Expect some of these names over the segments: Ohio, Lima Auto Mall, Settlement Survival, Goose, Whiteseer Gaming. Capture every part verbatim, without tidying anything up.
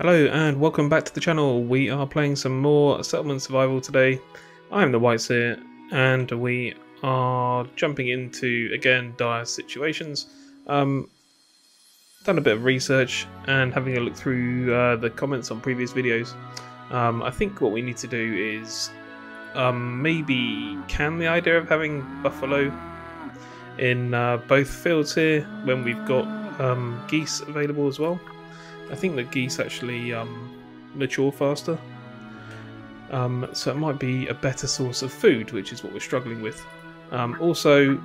Hello and welcome back to the channel. We are playing some more Settlement Survival today. I'm the Whites here and we are jumping into, again, dire situations. Um, done a bit of research and having a look through uh, the comments on previous videos. Um, I think what we need to do is um, maybe can the idea of having buffalo in uh, both fields here when we've got um, geese available as well. I think the geese actually um, mature faster, um, so it might be a better source of food, which is what we're struggling with. Um, also,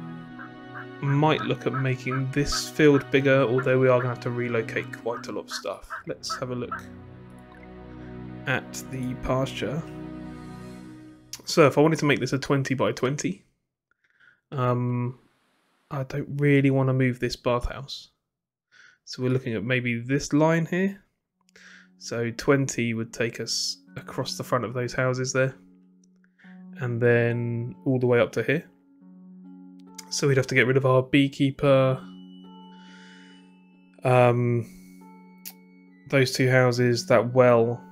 might look at making this field bigger, although we are going to have to relocate quite a lot of stuff. Let's have a look at the pasture. So if I wanted to make this a twenty by twenty, um, I don't really want to move this bathhouse. So we're looking at maybe this line here. So twenty would take us across the front of those houses there. And then all the way up to here. So we'd have to get rid of our beekeeper. Um, those two houses, that well.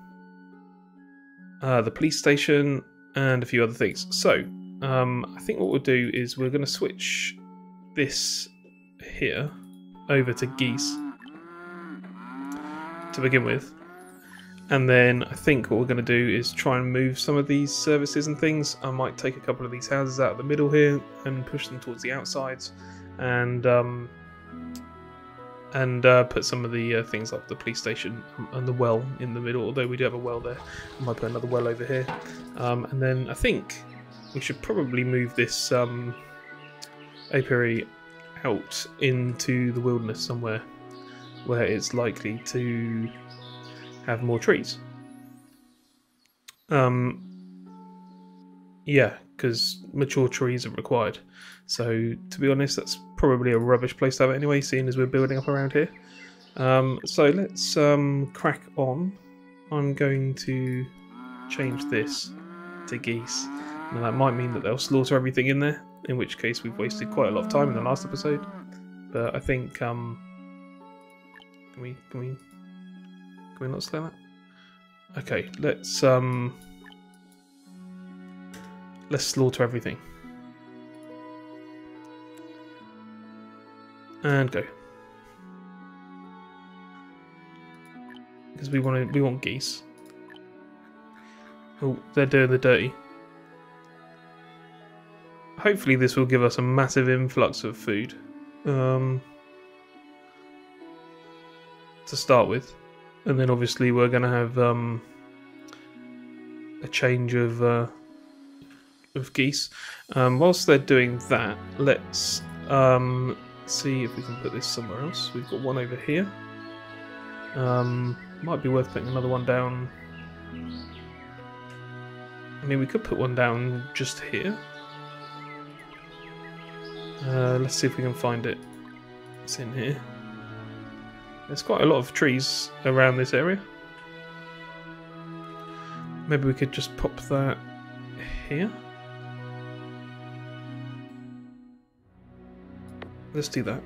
Uh, the police station and a few other things. So um, I think what we'll do is we're going to switch this here over to geese. To begin with, and then I think what we're going to do is try and move some of these services and things. I might take a couple of these houses out of the middle here and push them towards the outsides, and um, and uh, put some of the uh, things like the police station and the well in the middle. Although we do have a well there, I might put another well over here, um, and then I think we should probably move this um, apiary out into the wilderness somewhere, where it's likely to have more trees. Um, yeah, because mature trees are required. So, to be honest, that's probably a rubbish place to have it anyway, seeing as we're building up around here. Um, so let's um, crack on. I'm going to change this to geese. Now that might mean that they'll slaughter everything in there, in which case we've wasted quite a lot of time in the last episode. But I think... Um, Can we, can we, can we not slow that? Okay, let's, um, let's slaughter everything. And go. Because we want to, we want geese. Oh, they're doing the dirty. Hopefully this will give us a massive influx of food. Um... to start with, and then obviously we're going to have um, a change of uh, of geese. Um, whilst they're doing that, let's um, see if we can put this somewhere else. We've got one over here. Um, might be worth putting another one down. I mean, we could put one down just here. Uh, let's see if we can find it. It's in here. There's quite a lot of trees around this area. Maybe we could just pop that here. Let's do that.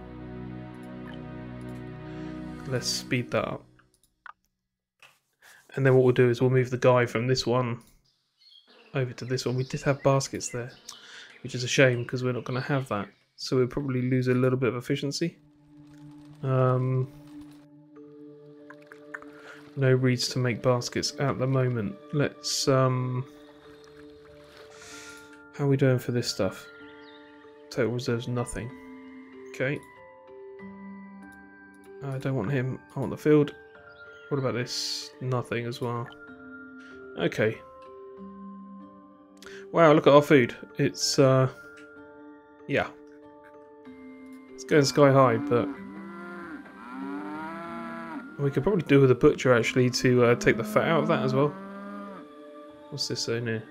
Let's speed that up. And then what we'll do is we'll move the guy from this one over to this one. We did have baskets there, which is a shame because we're not going to have that. So we'll probably lose a little bit of efficiency. Um... No reeds to make baskets at the moment. Let's, um... how are we doing for this stuff? Total reserves, nothing. Okay. I don't want him. I want the field. What about this? Nothing as well. Okay. Wow, look at our food. It's, uh... yeah. It's going sky high, but... we could probably do with a butcher actually to uh, take the fat out of that as well. What's this in here?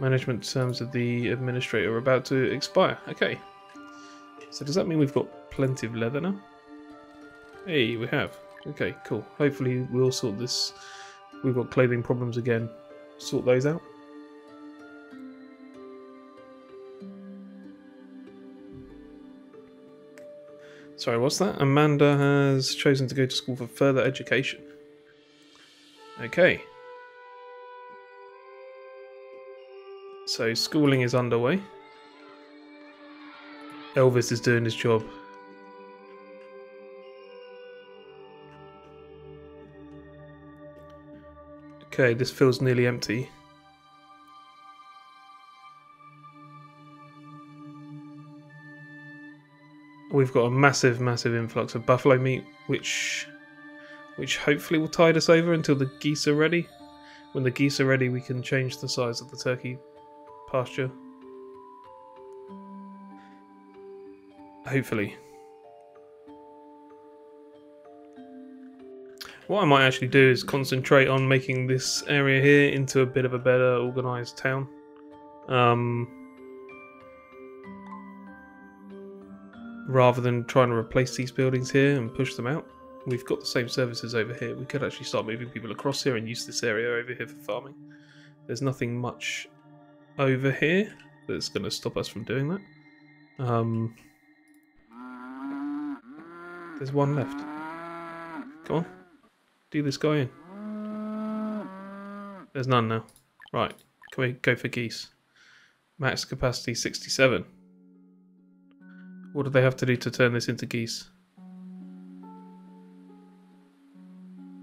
Management terms of the administrator are about to expire. Okay. So does that mean we've got plenty of leather now? Hey, we have. Okay, cool. Hopefully we'll sort this. We've got clothing problems again. Sort those out. Sorry, what's that? Amanda has chosen to go to school for further education. Okay. So schooling is underway. Elvis is doing his job. Okay, this feels nearly empty. We've got a massive, massive influx of buffalo meat, which which hopefully will tide us over until the geese are ready. When the geese are ready, we can change the size of the turkey pasture. Hopefully. What I might actually do is concentrate on making this area here into a bit of a better organised town. Um... Rather than trying to replace these buildings here and push them out. We've got the same services over here. We could actually start moving people across here and use this area over here for farming. There's nothing much over here that's going to stop us from doing that. Um, there's one left. Come on. Do this guy in. There's none now. Right. Can we go for geese? Max capacity sixty-seven. What do they have to do to turn this into geese?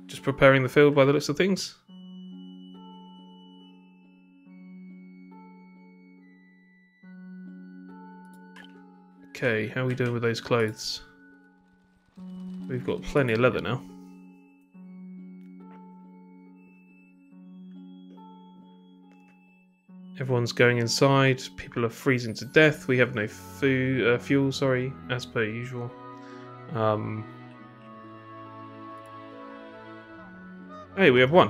Just preparing the field by the looks of things? Okay, how are we doing with those clothes? We've got plenty of leather now. Everyone's going inside, people are freezing to death, we have no food, uh, fuel, sorry, as per usual. Um, hey, we have one.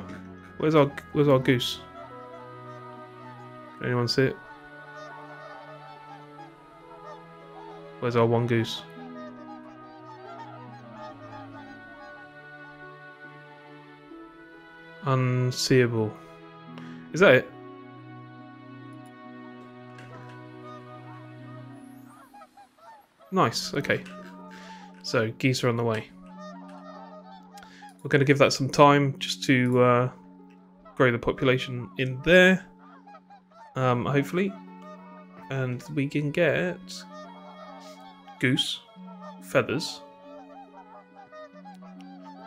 Where's our, where's our goose? Can anyone see it? Where's our one goose? Unseeable. Is that it? Nice, okay. So, geese are on the way. We're going to give that some time just to uh, grow the population in there, um, hopefully. And we can get goose feathers.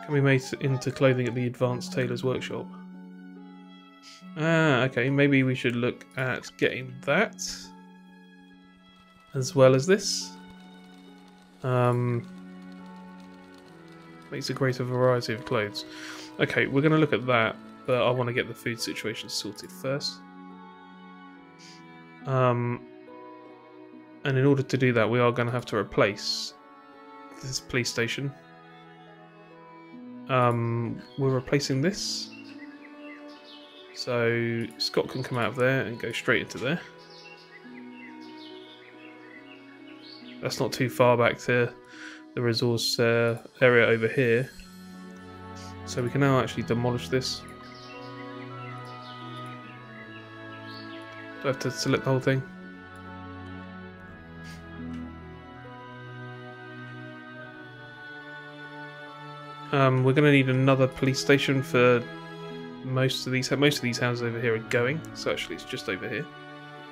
Can be made into clothing at the Advanced Tailor's Workshop. Ah, okay, maybe we should look at getting that as well as this. Um, makes a greater variety of clothes. Okay, we're going to look at that, but I want to get the food situation sorted first. Um, and in order to do that, we are going to have to replace this police station. Um, we're replacing this. So Scott can come out of there and go straight into there. That's not too far back to the resource uh, area over here. So we can now actually demolish this. Do I have to select the whole thing? Um, we're going to need another police station for most of these. Most of these houses over here are going. So actually it's just over here.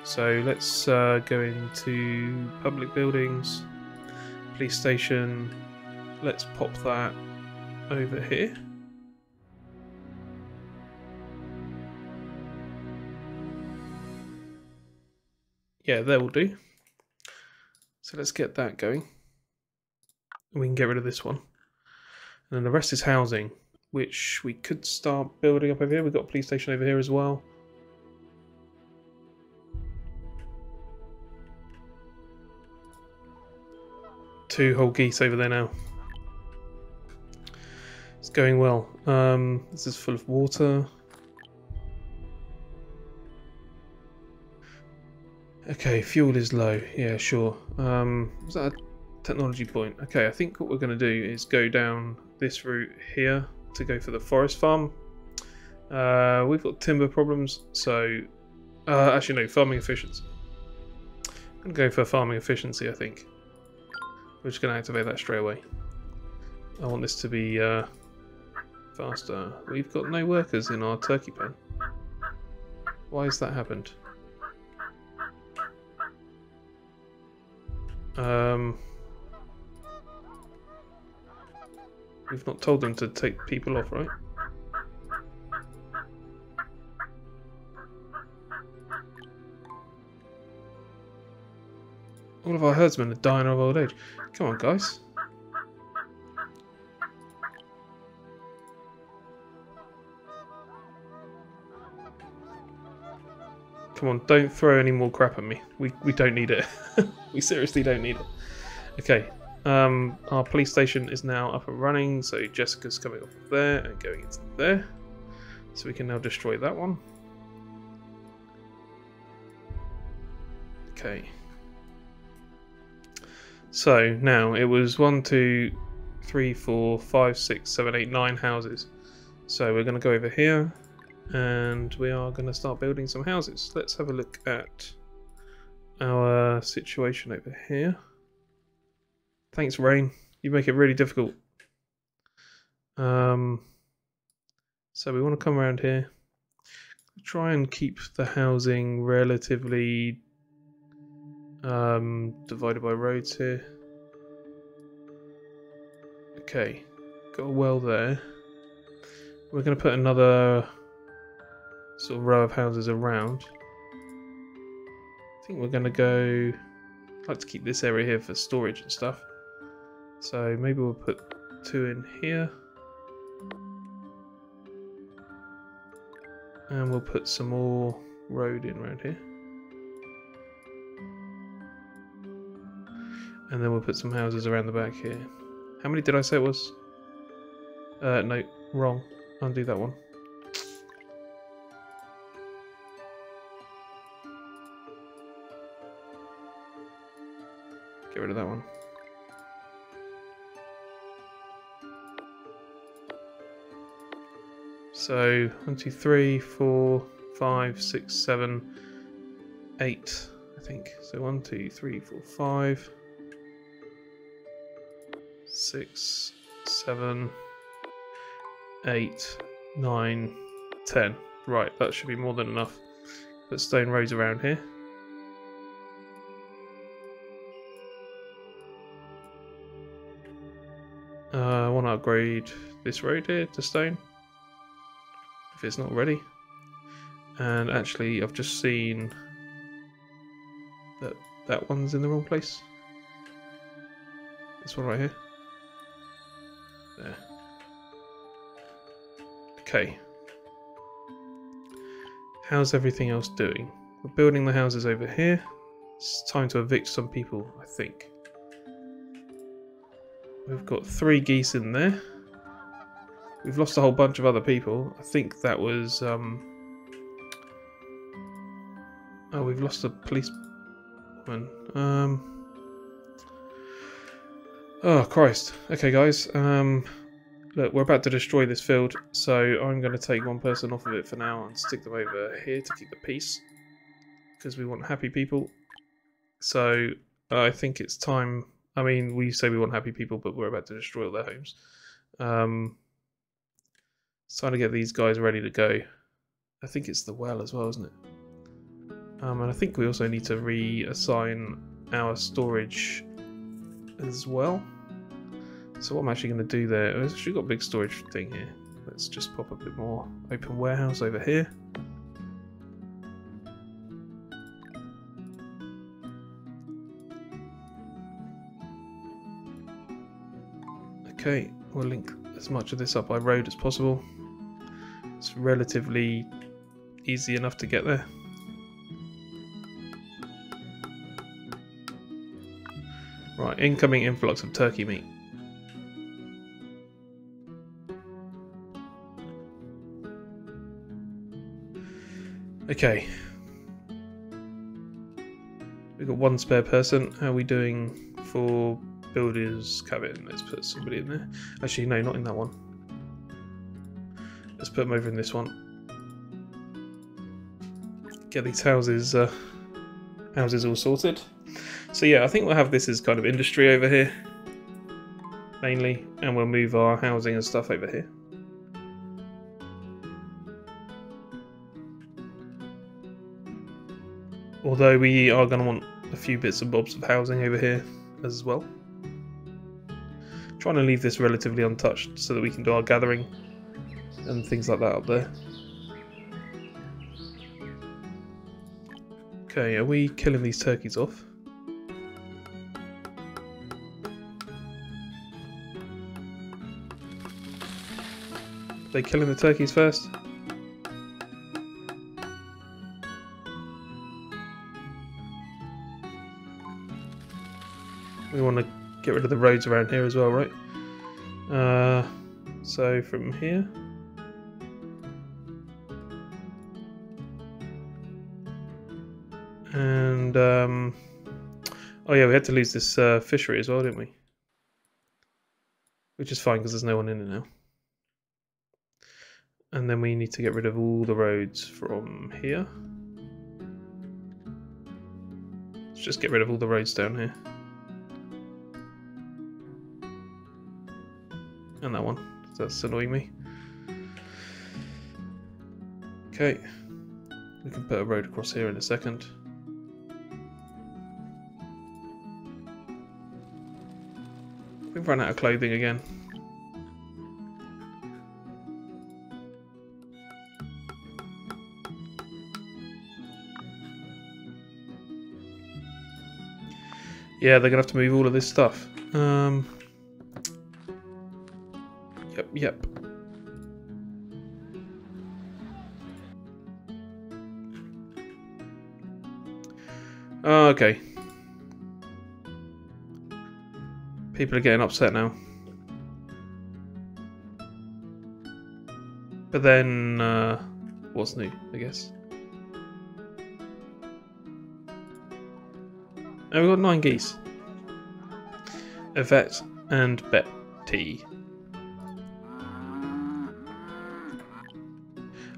So let's uh, go into public buildings, police station, let's pop that over here. Yeah, there will do. So let's get that going. And we can get rid of this one. And then the rest is housing, which we could start building up over here. We've got a police station over here as well. Two whole geese over there now. It's going well. Um, this is full of water. Okay, fuel is low. Yeah, sure. Um, was that a technology point? Okay, I think what we're going to do is go down this route here to go for the forest farm. Uh, we've got timber problems, so... Uh, actually, no, farming efficiency. I'm going to go for farming efficiency, I think. We're just going to activate that straight away. I want this to be uh, faster. We've got no workers in our turkey pen. Why has that happened? Um, we've not told them to take people off, right? All of our herdsmen are dying of old age. Come on, guys. Come on, don't throw any more crap at me. We, we don't need it. We seriously don't need it. Okay, um, our police station is now up and running, so Jessica's coming off of there and going into there. So we can now destroy that one. Okay. So now it was one, two, three, four, five, six, seven, eight, nine houses. So we're going to go over here and we are going to start building some houses. Let's have a look at our situation over here. Thanks, rain. You make it really difficult. Um, so we want to come around here. Try and keep the housing relatively Um, divided by roads here. Okay, got a well there. We're going to put another sort of row of houses around. I think we're going to go... I'd like to keep this area here for storage and stuff. So maybe we'll put two in here. And we'll put some more road in around here. And then we'll put some houses around the back here. How many did I say it was? Uh, no, wrong. Undo that one. Get rid of that one. So, one, two, three, four, five, six, seven, eight, I think. So, one, two, three, four, five. Six, seven, eight, nine, ten. Right, that should be more than enough. Put stone roads around here. Uh, I want to upgrade this road here to stone if it's not ready. And actually, I've just seen that that one's in the wrong place. This one right here. There. Okay. How's everything else doing? We're building the houses over here. It's time to evict some people, I think. We've got three geese in there. We've lost a whole bunch of other people. I think that was... Um... Oh, we've lost a policeman. Um... Oh, Christ. Okay, guys. Um, look, we're about to destroy this field, so I'm going to take one person off of it for now and stick them over here to keep the peace, because we want happy people. So uh, I think it's time... I mean, we say we want happy people, but we're about to destroy all their homes. Um, it's time to get these guys ready to go. I think it's the well as well, isn't it? Um, and I think we also need to reassign our storage as well. So what I'm actually going to do there, I've actually got a big storage thing here. Let's just pop a bit more open warehouse over here. Okay, we'll link as much of this up by road as possible. It's relatively easy enough to get there. Right, incoming influx of turkey meat. Okay. We've got one spare person. How are we doing for builders cabin? Let's put somebody in there. Actually, no, not in that one. Let's put them over in this one. Get these houses, uh, houses all sorted. So yeah, I think we'll have this as kind of industry over here, mainly, and we'll move our housing and stuff over here. Although we are going to want a few bits and bobs of housing over here as well. I'm trying to leave this relatively untouched so that we can do our gathering and things like that up there. Okay, are we killing these turkeys off? Are they killing the turkeys first? We want to get rid of the roads around here as well, right? Uh, so from here... And, um, oh yeah, we had to lose this uh, fishery as well, didn't we? Which is fine, because there's no one in it now. And then we need to get rid of all the roads from here. Let's just get rid of all the roads down here. And that one, that's annoying me. Okay, we can put a road across here in a second. We've run out of clothing again. Yeah, they're gonna have to move all of this stuff. Um, yep, yep. Oh, okay. People are getting upset now. But then, uh, what's new, I guess? And we've got nine geese. Yvette and Betty. I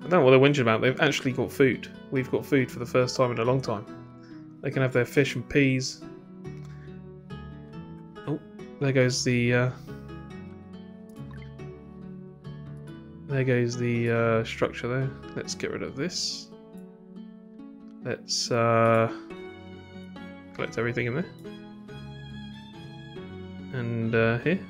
don't know what they're whinging about. They've actually got food. We've got food for the first time in a long time. They can have their fish and peas. There goes the, uh, there goes the uh, structure there. Let's get rid of this. Let's uh, collect everything in there. And uh, here.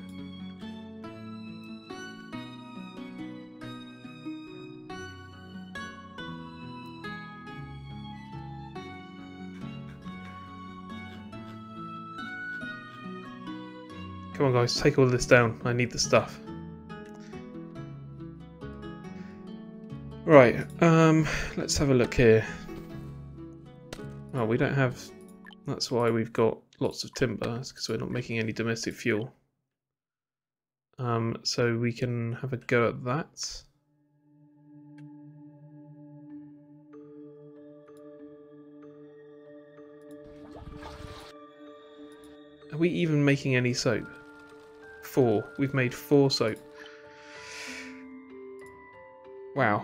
Come on guys, take all this down. I need the stuff. Right, um, let's have a look here. Well, we don't have... That's why we've got lots of timber. It's because we're not making any domestic fuel. Um, so we can have a go at that. Are we even making any soap? Four. We've made four soap. Wow.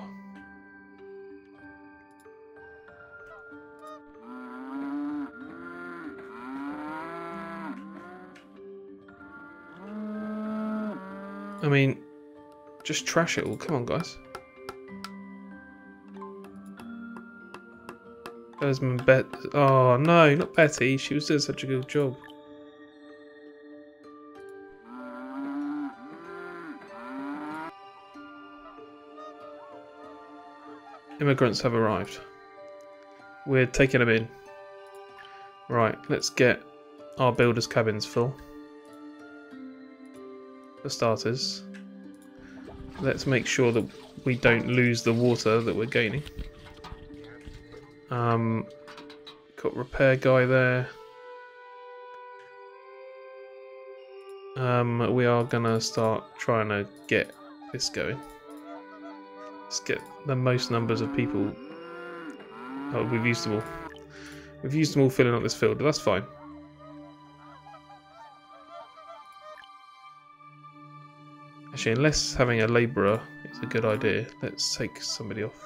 I mean, just trash it all. Come on, guys. Desmond Bet. Oh, no, not Betty. She was doing such a good job. Immigrants have arrived. We're taking them in. Right, let's get our builders' cabins full. For starters, let's make sure that we don't lose the water that we're gaining. Um, got repair guy there. Um, we are gonna start trying to get this going. Let's get the most numbers of people. Oh, we've used them all. We've used them all filling up this field, but that's fine. Actually, unless having a labourer is a good idea, let's take somebody off.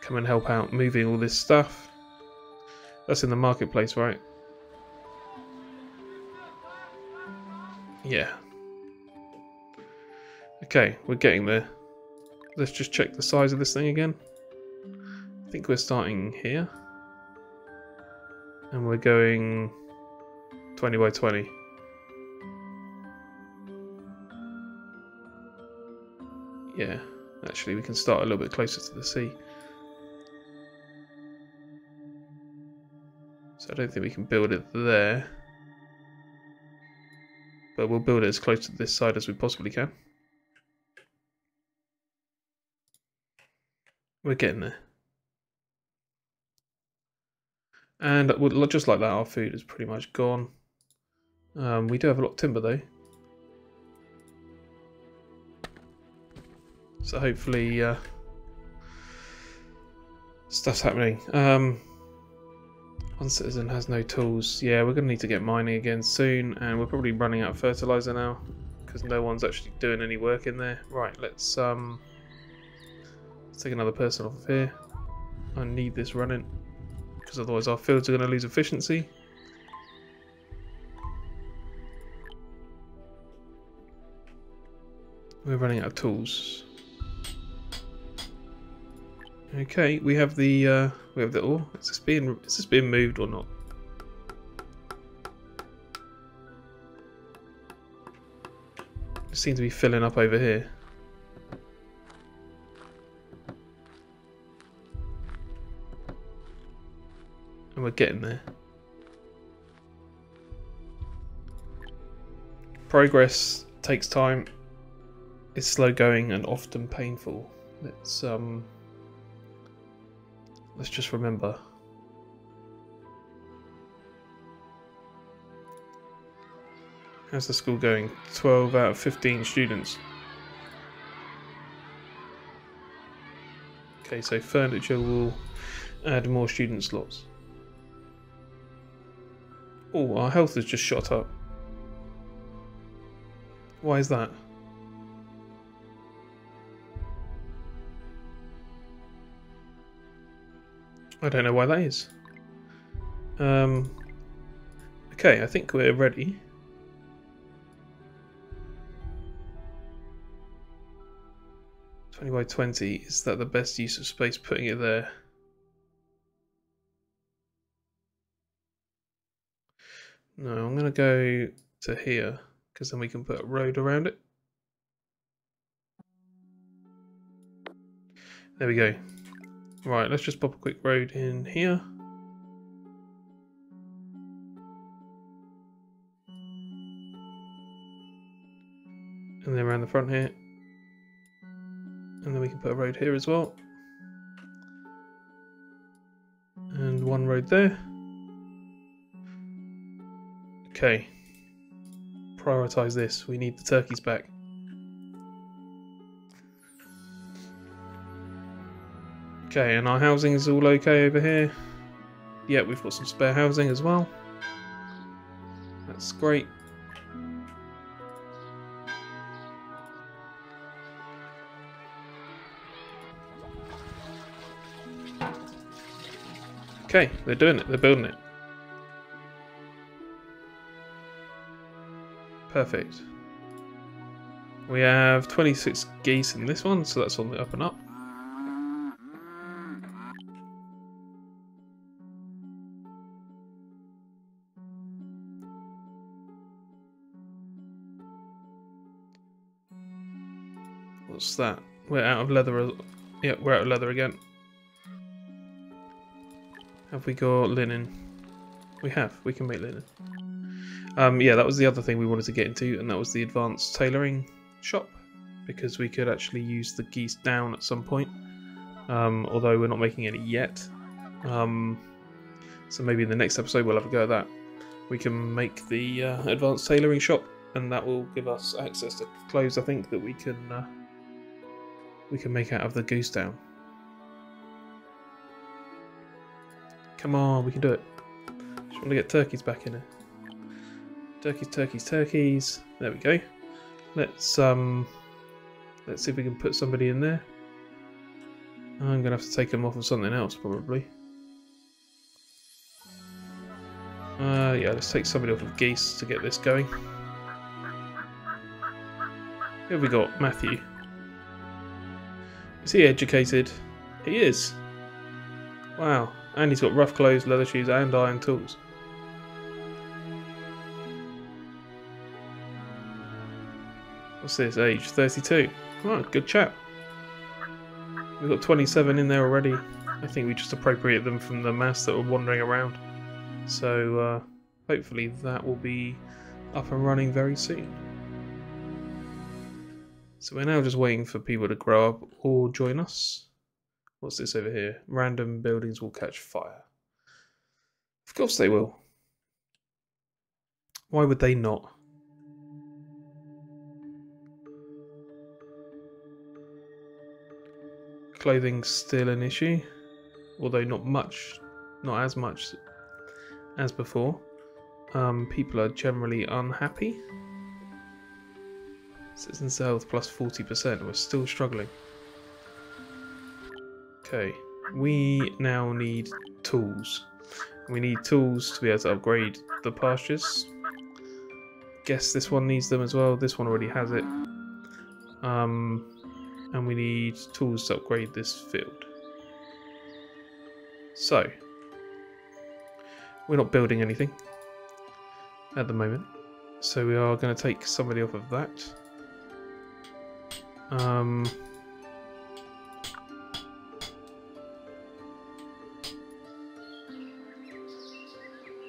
Come and help out moving all this stuff. That's in the marketplace, right? Yeah. Okay, we're getting there. Let's just check the size of this thing again. I think we're starting here. And we're going twenty by twenty. Yeah, actually we can start a little bit closer to the sea. So I don't think we can build it there. But we'll build it as close to this side as we possibly can. We're getting there. And just like that, our food is pretty much gone. Um, we do have a lot of timber though. So hopefully uh, stuff's happening. Um, one citizen has no tools. Yeah, we're going to need to get mining again soon. And we're probably running out of fertilizer now, because no one's actually doing any work in there. Right, let's, um, let's take another person off of here. I need this running, because otherwise our fields are going to lose efficiency. We're running out of tools. Okay, we have the uh, we have the ore. Is this being is this being moved or not? It seems to be filling up over here. And we're getting there. Progress takes time, is slow going and often painful. Let's um let's just remember. How's the school going? Twelve out of fifteen students. Okay, so furniture will add more student slots. Oh, our health has just shot up. Why is that? I don't know why that is. Um, okay, I think we're ready. twenty by twenty, is that the best use of space, putting it there? No, I'm going to go to here, because then we can put a road around it. There we go. Right, let's just pop a quick road in here. And then around the front here. And then we can put a road here as well. And one road there. Okay. Prioritise this. We need the turkeys back. Okay, and our housing is all okay over here. Yeah, we've got some spare housing as well. That's great. Okay, they're doing it. They're building it. Perfect. We have twenty-six geese in this one, so that's on the up and up. What's that? We're out of leather. Yeah, we're out of leather again. Have we got linen? We have. We can make linen. Um, yeah, that was the other thing we wanted to get into, and that was the advanced tailoring shop, because we could actually use the geese down at some point. Um, although we're not making any yet. Um, so maybe in the next episode we'll have a go at that. We can make the uh, advanced tailoring shop, and that will give us access to clothes, I think, that we can... Uh, we can make out of the goose down. Come on, we can do it. Just want to get turkeys back in here. Turkeys, turkeys, turkeys. There we go. Let's um, let's see if we can put somebody in there. I'm gonna have to take them off of something else probably. Uh, yeah, let's take somebody off of geese to get this going. Here we got Matthew. Is he educated? He is. Wow, and he's got rough clothes, leather shoes, and iron tools. What's this? Age thirty-two. Right, good chap. We've got twenty-seven in there already. I think we just appropriate them from the mass that were wandering around. So uh, hopefully that will be up and running very soon. So we're now just waiting for people to grow up or join us. What's this over here? Random buildings will catch fire. Of course they will. Why would they not? Clothing's still an issue, although not much, not as much as before. Um, people are generally unhappy. Citizens' health plus forty percent, we're still struggling. Okay, we now need tools. We need tools to be able to upgrade the pastures. Guess this one needs them as well, this one already has it. Um... And we need tools to upgrade this field. So, we're not building anything at the moment. So we are going to take somebody off of that. Um,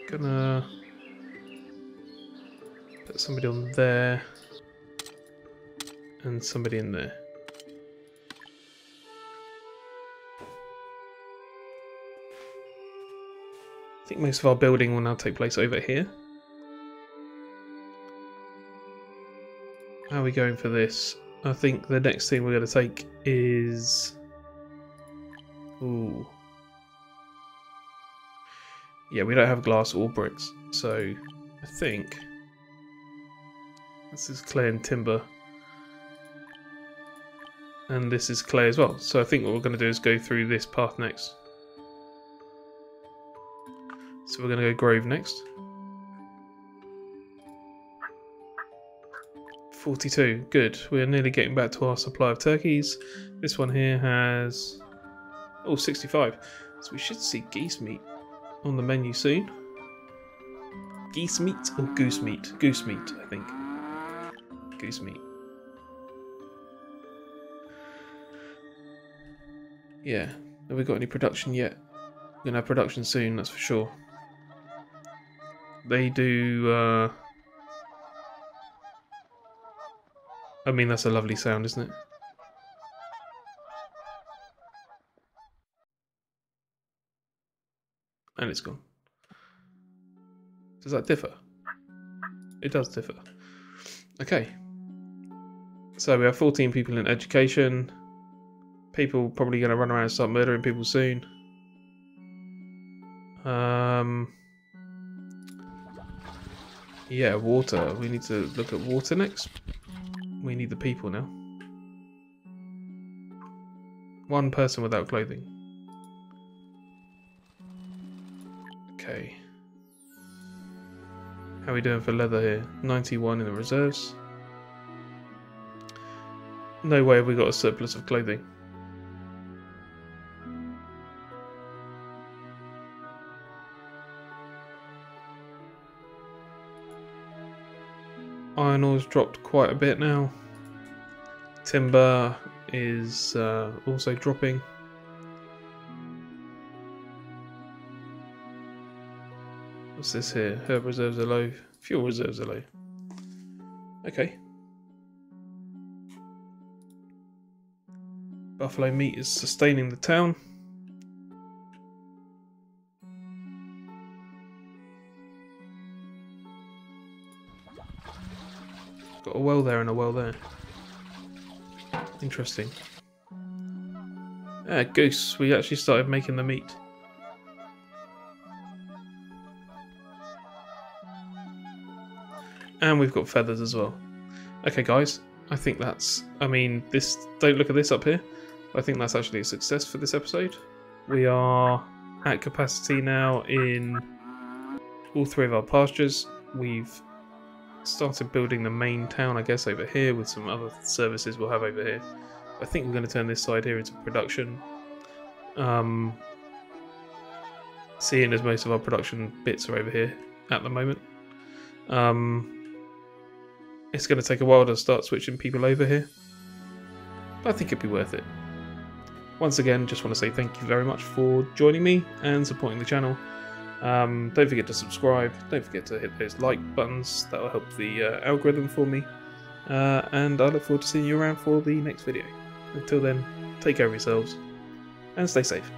gonna put somebody on there. And somebody in there. I think most of our building will now take place over here. How are we going for this? I think the next thing we're going to take is... Ooh. Yeah, we don't have glass or bricks, so I think... This is clay and timber. And this is clay as well, so I think what we're going to do is go through this path next. So we're going to go Grove next. forty-two, good. We're nearly getting back to our supply of turkeys. This one here has... Oh, sixty-five. So we should see geese meat on the menu soon. Geese meat or goose meat? Goose meat, I think. Goose meat. Yeah. Have we got any production yet? We're going to have production soon, that's for sure. They do, uh... I mean, that's a lovely sound, isn't it? And it's gone. Does that differ? It does differ. Okay. So we have fourteen people in education. People probably going to run around and start murdering people soon. Um... Yeah, water. We need to look at water next. We need the people now. One person without clothing. Okay. How are we doing for leather here? ninety-one in the reserves. No way have we got a surplus of clothing. Iron ore's dropped quite a bit now. Timber is uh, also dropping. What's this here? Herb reserves are low. Fuel reserves are low. Okay. Buffalo meat is sustaining the town. Got a well there and a well there. Interesting. Ah, goose. We actually started making the meat. And we've got feathers as well. Okay, guys. I think that's... I mean, this... Don't look at this up here. I think that's actually a success for this episode. We are at capacity now in all three of our pastures. We've... started building the main town, I guess, over here with some other services we'll have over here. I think we're going to turn this side here into production. Um, seeing as most of our production bits are over here at the moment. Um, it's going to take a while to start switching people over here, but I think it'd be worth it. Once again, just want to say thank you very much for joining me and supporting the channel. Um, don't forget to subscribe, don't forget to hit those like buttons, that will help the uh, algorithm for me. Uh, and I look forward to seeing you around for the next video. Until then, take care of yourselves and stay safe.